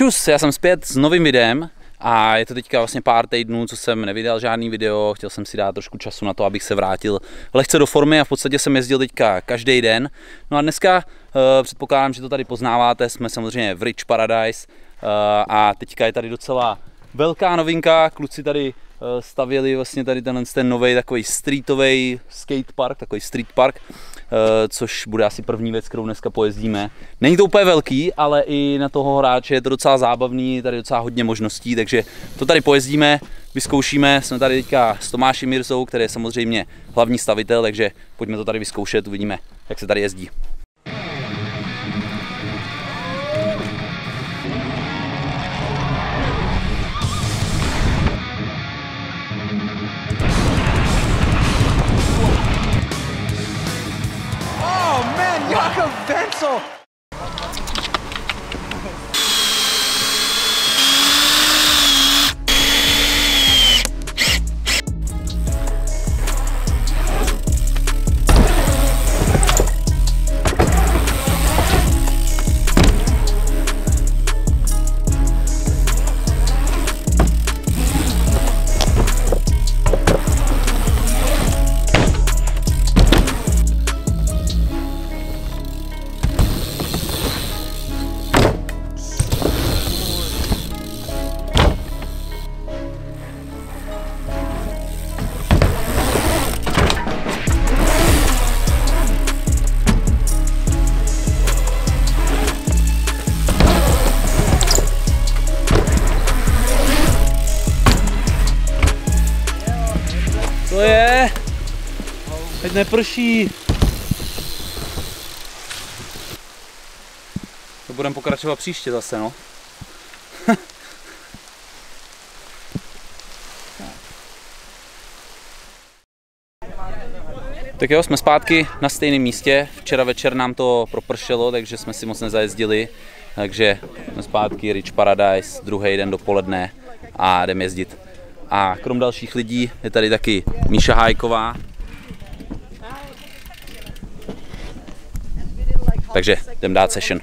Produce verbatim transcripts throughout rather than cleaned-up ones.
Čus, já jsem zpět s novým videem a je to teďka vlastně pár týdnů, co jsem nevydal žádný video, chtěl jsem si dát trošku času na to, abych se vrátil lehce do formy a v podstatě jsem jezdil teďka každý den. No a dneska uh, předpokládám, že to tady poznáváte, jsme samozřejmě v Rich Paradise uh, a teďka je tady docela velká novinka, kluci tady uh, stavěli vlastně tady tenhle ten nový takový streetový skatepark, takový street park. Což bude asi první věc, kterou dneska pojezdíme. Není to úplně velký, ale i na toho hráče je to docela zábavný, tady docela hodně možností, takže to tady pojezdíme, vyzkoušíme. Jsme tady teďka s Tomášem Mirzou, který je samozřejmě hlavní stavitel, takže pojďme to tady vyzkoušet, uvidíme, jak se tady jezdí. Jakub Vencl! To je, ať neprší. To budeme pokračovat příště zase, no. Tak jo, jsme zpátky na stejném místě. Včera večer nám to propršelo, takže jsme si moc nezajezdili. Takže jsme zpátky Rich Paradise, druhý den dopoledne a jdeme jezdit. A krom dalších lidí je tady taky Míša Hájková. Takže jdem dát session.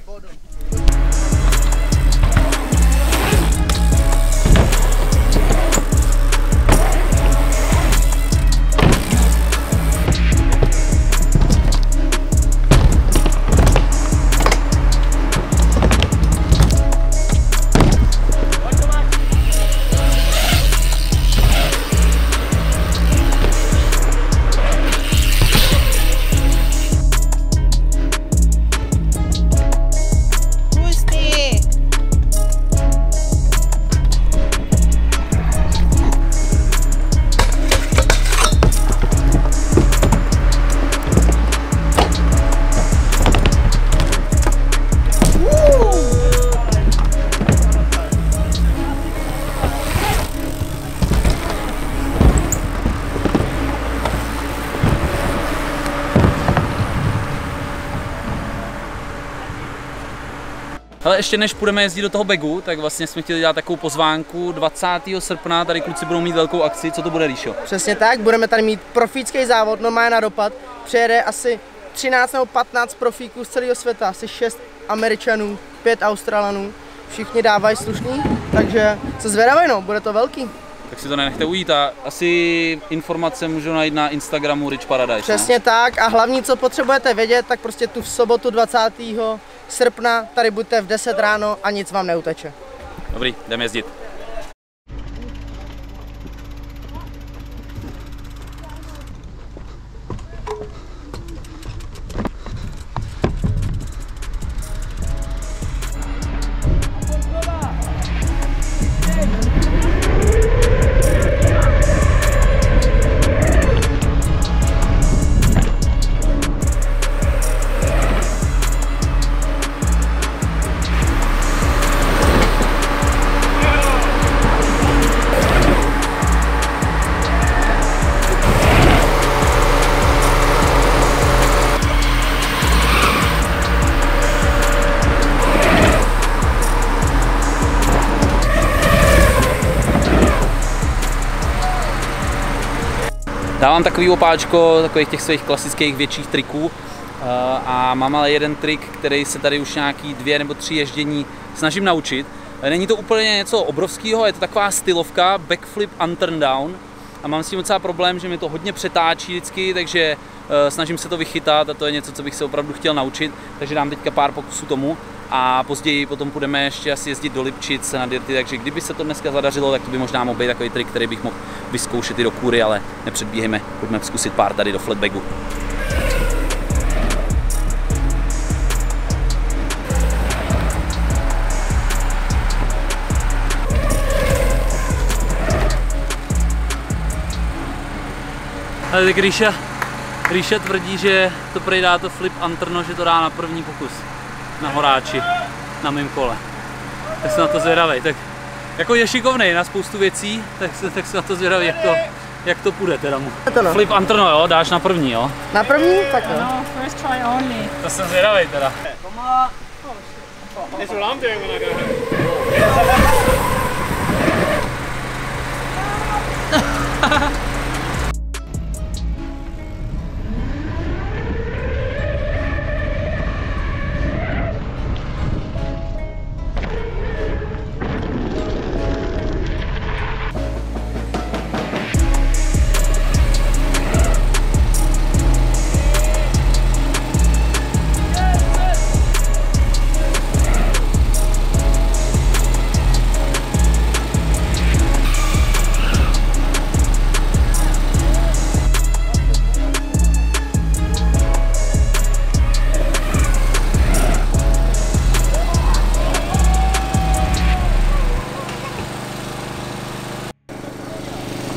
Ale ještě než půjdeme jezdit do toho begu, tak vlastně jsme chtěli dělat takovou pozvánku. dvacátého srpna tady kluci budou mít velkou akci. Co to bude, Líšo? Přesně tak, budeme tady mít profícký závod, normálně na dopad. Přijede asi třináct nebo patnáct profíků z celého světa, asi šest Američanů, pět Australanů. Všichni dávají slušný, takže se zvědavé, no, bude to velký. Tak si to nenechte ujít a asi informace můžu najít na Instagramu Rich Paradise. Přesně ne? Tak a hlavní, co potřebujete vědět, tak prostě tu v sobotu dvacátého srpna tady buďte v deset ráno a nic vám neuteče. Dobrý, jdeme jezdit. Dávám takový opáčko takových těch svých klasických větších triků a mám ale jeden trik, který se tady už nějaký dvě nebo tři ježdění snažím naučit Není to úplně něco obrovského, je to taková stylovka, backflip and turn down. A mám s tím docela problém, že mi to hodně přetáčí vždycky, takže e, snažím se to vychytat a to je něco, co bych se opravdu chtěl naučit. Takže dám teďka pár pokusů tomu a později potom půjdeme ještě asi jezdit do Lipčic na dirty, takže kdyby se to dneska zadařilo, tak to by možná mohl být takový trik, který bych mohl vyzkoušet i do kůry, ale nepředbíhejme, pojďme zkusit pár tady do flatbacku. Ale tak Ríša, Ríša tvrdí, že to prej dá to flip antrno, že to dá na první pokus. Na horáči, na mým kole. Tak se na to zvědavej. Tak jako je šikovnej na spoustu věcí, tak se, tak se na to zvědavej, jak to, jak to půjde teda mu. No. Flip antrno, jo, dáš na první, jo? Na první? Tak jo. No, first try only. To jsem zvědavej teda.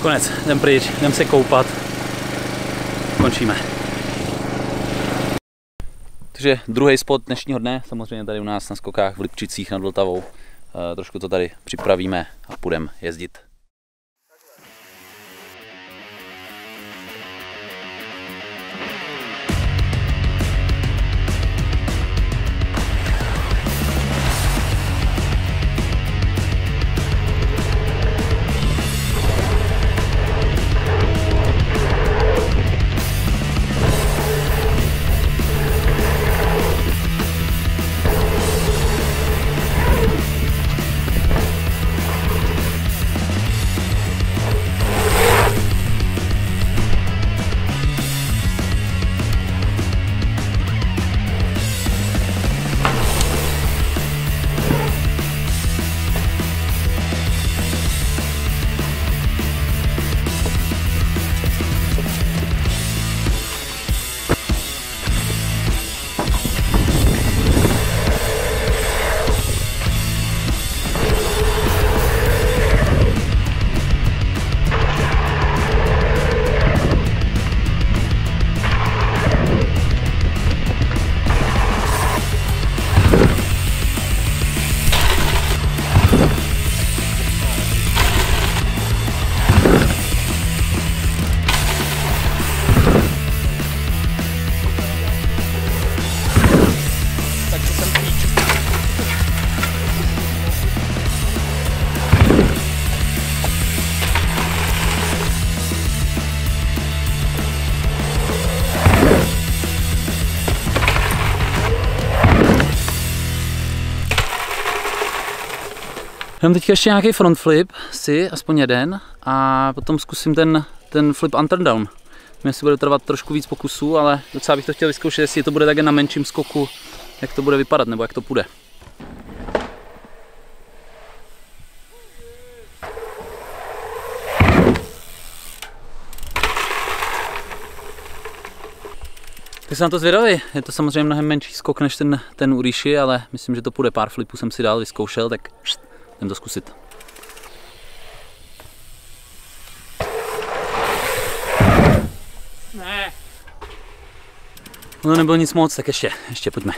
Konec, jdem pryč, jdem se koupat, končíme. Takže druhý spot dnešního dne, samozřejmě tady u nás na skokách v Lipčicích nad Vltavou. E, trošku to tady připravíme a půjdeme jezdit. Dám teďka ještě nějaký front flip, si aspoň jeden, a potom zkusím ten, ten flip and turn down. Mně si bude trvat trošku víc pokusů, ale docela bych to chtěl vyzkoušet, jestli to bude také na menším skoku, jak to bude vypadat, nebo jak to půjde. Tak jsem na to zvědavý, je to samozřejmě mnohem menší skok než ten, ten u Ríši, ale myslím, že to půjde, pár flipů jsem si dál vyzkoušel, tak jdem to zkusit. Ne. No, nebylo nic moc, tak ještě, ještě pojďme.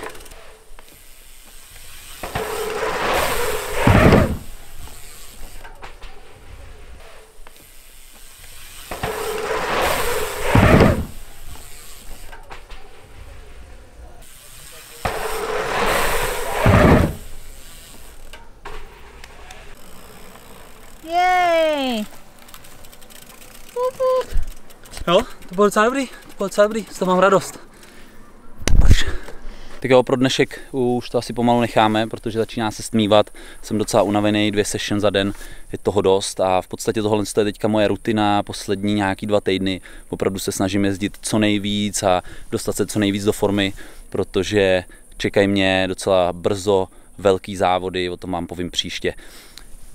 Jo, to bylo docela dobrý, to bylo docela dobrý, z toho mám radost. Tak jo, pro dnešek už to asi pomalu necháme, protože začíná se stmívat. Jsem docela unavený, dvě session za den, je toho dost a v podstatě tohle je teďka moje rutina, poslední nějaký dva týdny. Opravdu se snažím jezdit co nejvíc a dostat se co nejvíc do formy, protože čekají mě docela brzo velký závody, o tom vám povím příště.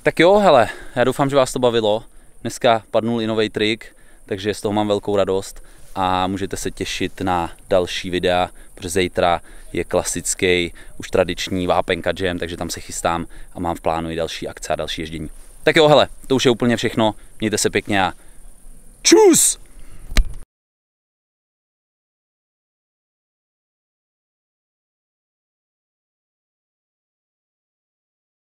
Tak jo, hele, já doufám, že vás to bavilo. Dneska padnul i nový trik, takže z toho mám velkou radost a můžete se těšit na další videa, protože zítra je klasický, už tradiční vápenka jam, takže tam se chystám a mám v plánu i další akce a další ježdění. Tak jo, hele, to už je úplně všechno, mějte se pěkně a čus!